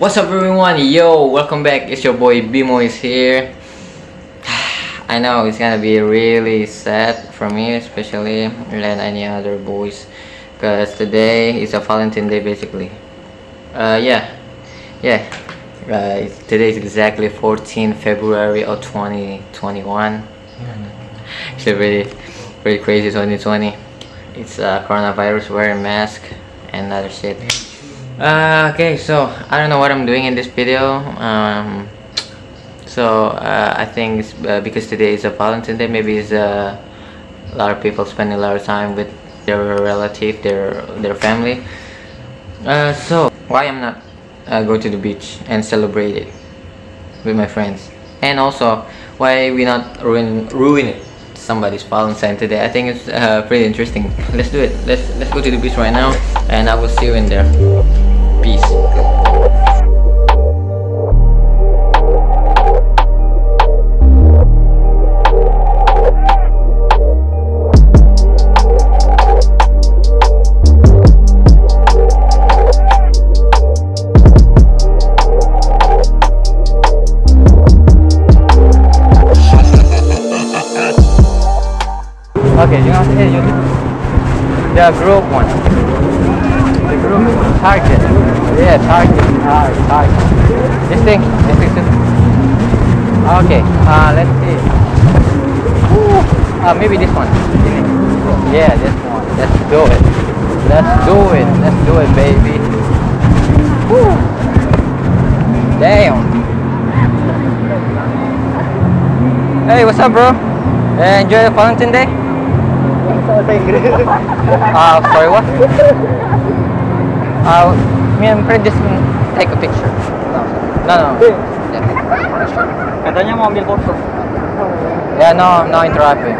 What's up, everyone? Yo, welcome back. It's your boy Bimo is here. I know it's gonna be really sad for me, especially than any other boys, because today is a Valentine's Day basically. Today is exactly 14 February of 2021. It's really crazy 2020. It's coronavirus, wearing mask and other shit. Okay, so I don't know what I'm doing in this video. I think it's because today is a Valentine's Day. Maybe it's a lot of people spending a lot of time with their relative, their family. So why I'm not go to the beach and celebrate it with my friends? And also, why we not ruin it somebody's Valentine today? I think it's pretty interesting. Let's do it. Let's go to the beach right now, and I will see you in there. Peace. Okay, you know, the group one. The group target. Yeah, target. This thing. Okay, let's see. Maybe this one. Yeah, this one. Let's do it. Let's do it, baby. Woo. Damn. Hey, what's up, bro? Enjoy the Valentine's Day? Sorry, what? Me and Fred just take a picture. No. Yeah. Katanya mau ambil foto. Yeah, no, I'm not interrupting.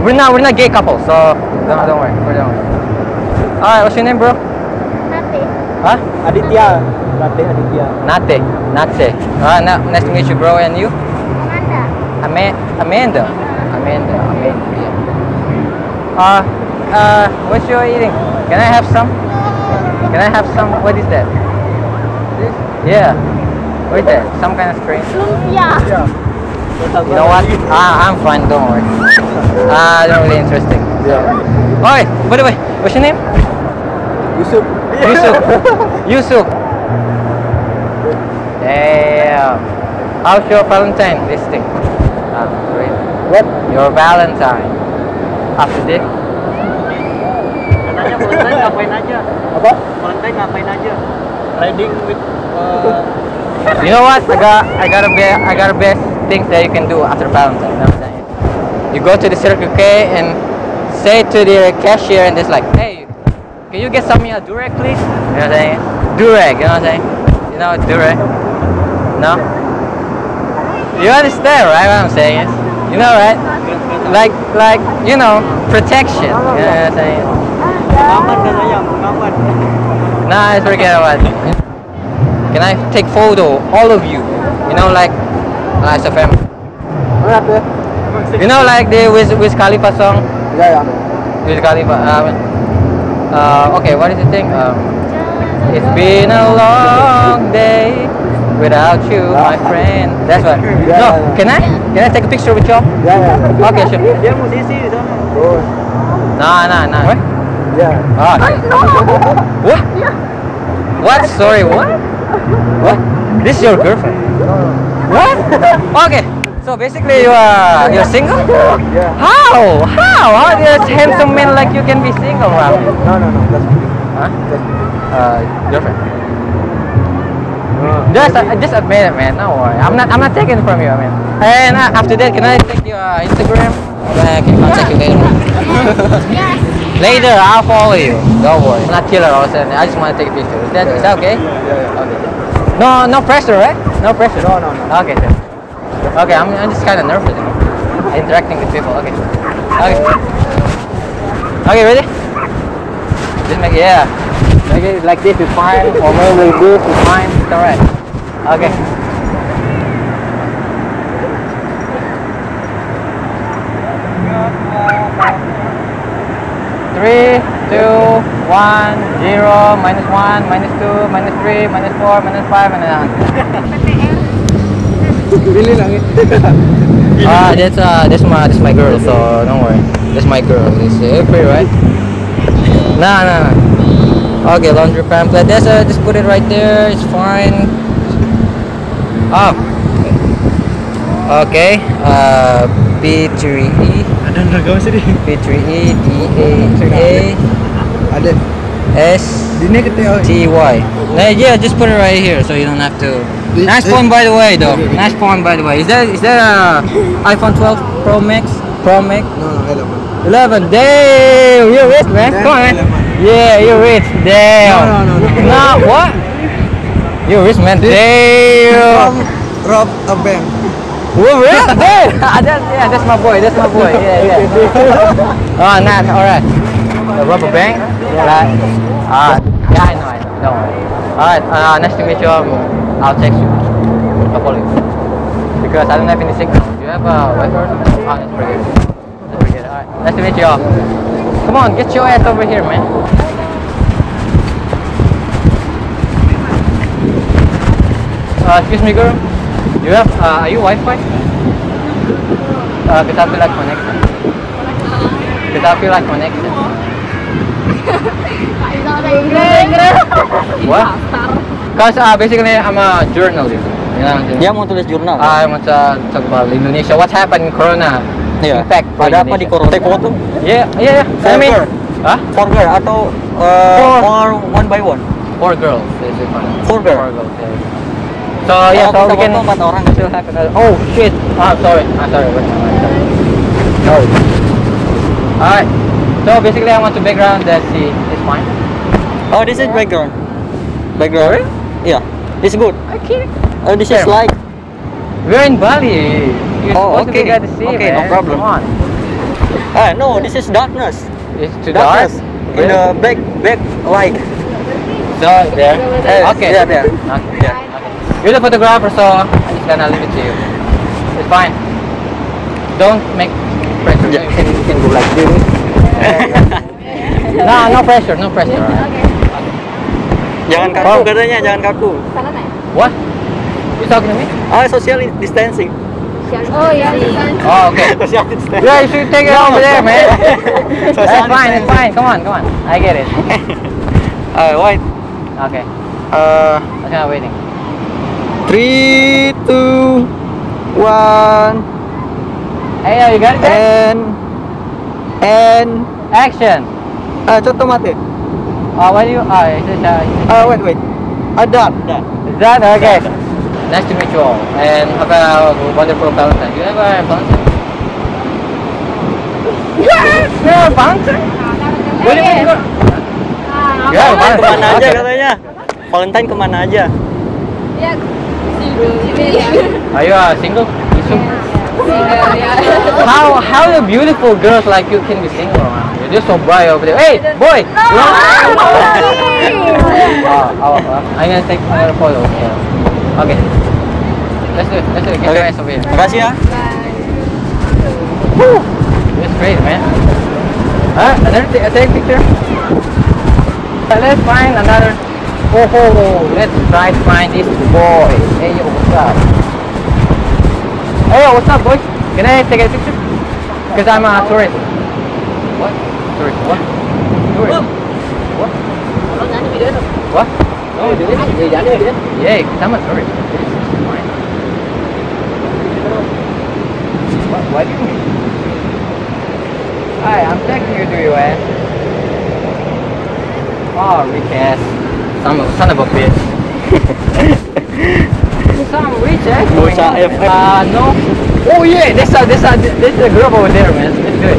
We're not gay couple, so don't worry. Alright, what's your name, bro? Nate. Huh? Aditya. Nate. Alright, nice to meet you, bro. And you? Amanda. What you are eating? Can I have some? What is that? This? Yeah. What is that? Some kind of cream? Yeah. You know what? I'm fine, don't worry. They're really interesting. Yeah. Alright, by the way, what's your name? Yusuf. Damn. How's your Valentine? This thing. Great. What? Your Valentine. After this? Katanya Valentine ngapain aja? Apa? Valentine ngapain aja? Riding with... You know what? I got best things that you can do after Valentine. You go to the Circle K and say to the cashier and just like, hey, can you get some Durag please? You know what I'm saying? Durag, you know what I'm saying? You know Durag? No? You understand, right, what I'm saying? You know, right? Like, you know, protection. You know what I'm saying? Nah, I forget about it. Can I take photo? All of you. You know, like, as a family. You know, like the Wiz Khalifa song? Yeah. Wiz Khalifa. Okay, what is the thing? It's been a long day without you, my friend. That's what. No, can I take a picture with y'all? Yeah. Okay, sure. Yeah, musisi di sana. Oh. Nah. What? Yeah. Ah. No. What? Yeah. What? Sorry, what? What? This is your girlfriend? No. What? Okay. So basically you're single? Yeah. How does handsome man like you can be single? No. That's me. Huh? That's me. Girlfriend. Just admit it, man. No worry. I'm not taking it from you, man. And after that, can I take your Instagram? I can contact you later. Yes. Later, I'll follow you. Don't worry. I'm not killer all of a sudden. I just want to take a picture. Is that okay? Yeah. Okay. No pressure, right? No pressure. No. Okay, sir. Okay, I'm just kind of nervous, you know, interacting with people. Okay. Ready? Just make it. Yeah. Make it like this is fine. Or maybe like this is fine. It's alright. Okay. Three. 2, 1, 0, -1, -2, -3, -4, -5, and 100. Really lang eh? That's my girl, so don't worry. That's my girl. It's free, right? Nah. Okay, laundry pamphlet. Just put it right there. It's fine. Oh. Okay. B3E. I don't know how to say it. B3E DASTY. Yeah, just put it right here so you don't have to. Nice phone by the way though. Nice phone by the way. Is that a iPhone 12 Pro Max? Pro Max? No, 11. Damn, you're rich man. Come on. Yeah, you're rich. Damn. No. What? You're rich man. Damn. Rob a bank. Whoa, really? Yeah, that's my boy. Yeah. Oh, nice. All right. The rubber bank? Yeah, I know. Don't worry. Alright, nice to meet you. I'll text you. I'll call you. Because I don't have any signal. Do you have a Wi-Fi or something? Oh, that's pretty good. Alright, nice to meet you all. Come on, get your ass over here, man. Excuse me, girl. Do you have, are you Wi-Fi? Because I feel like connection. What? Because basically I'm a journalist. Dia mau tulis jurnal. I want to talk about Indonesia. What happened in Corona? Yeah. Impact. Ada apa di Corona? Take photo? Yeah. Send me. Huh? For girl atau for one by one? For girls. For girls. So yeah, so we can. Oh shit! I'm sorry. Sorry. Alright. So basically, I want to background that she is fine. Oh, this is background. Background? Really? Yeah. It's good. Okay. Oh, this is like. We're in Bali. You're supposed to be at the sea, okay, man. No problem. Come on. No, this is darkness. It's too dark. Really? In the back light. So there. Okay. Yeah, there. Okay. Yeah. Okay. You're the photographer, so I'm just gonna leave it to you. It's fine. Don't make pressure. Yeah. You can go like this. Nah, no pressure. Right? Okay. Jangan kaku katanya, jangan kaku. What? You talking to me? Social distancing. Oh yeah. Okay. Social distancing. Yeah, you should take it over there, man. It's fine. Come on. I get it. Wait. Okay. I'm kind of waiting. 3, 2, 1. Hey, you got it? And action. Automatic. Why do you? Wait. That. Okay. That. Nice to meet you all. And have a wonderful Valentine. Do you have a Valentine? Yeah, Valentine. What do you mean? Yeah, Valentine. Kemana aja katanya? Valentine kemana aja? Yeah, single. Are you single? Yeah. How the beautiful girls like you can be single around? You're just so bright over there. Hey, boy! No! I'm gonna take another photo. Yeah. Okay. Let's do it. Get your ass over here. Gracias. Woo! That's great, man. Another picture? Let's find another. Oh, let's try to find this boy. Hey, yo, what's up? Hey, what's up, boy? Can I take a picture? Because I'm a tourist. What? Tourist? What? Tourist? What? What? No, you did it? Yeah, because I'm a tourist. What? Why do you mean? Hi, I'm texting you to your ass. Oh, rich ass. Son of a bitch. Some rich ass. No. Oh yeah, there's a group over there, man. It's good.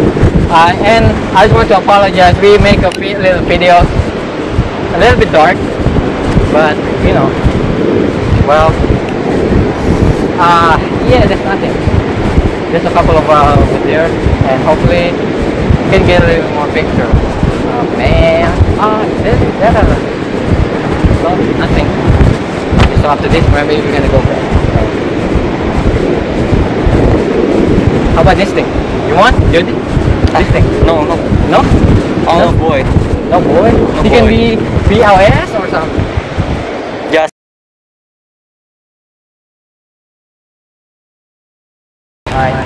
And I just want to apologize. We make a little video, a little bit dark, but you know, well, yeah, there's nothing. There's a couple of over there, and hopefully we can get a little more picture. Oh man, that nothing. So after this, maybe we're gonna go back. How about this thing? You want? This thing? No. Oh boy. No boy. He can be our ass or something. Yes. Alright.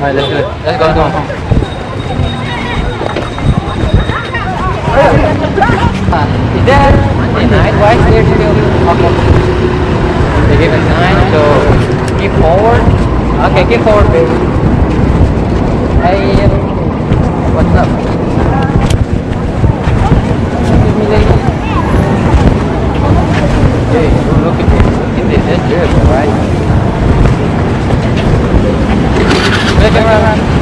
Alright, let's do it. Let's go home. Is that a night? Why is there still? Okay. They give us 9, so keep forward. Okay, keep forward, baby. Hey, what's up? Right. Look around.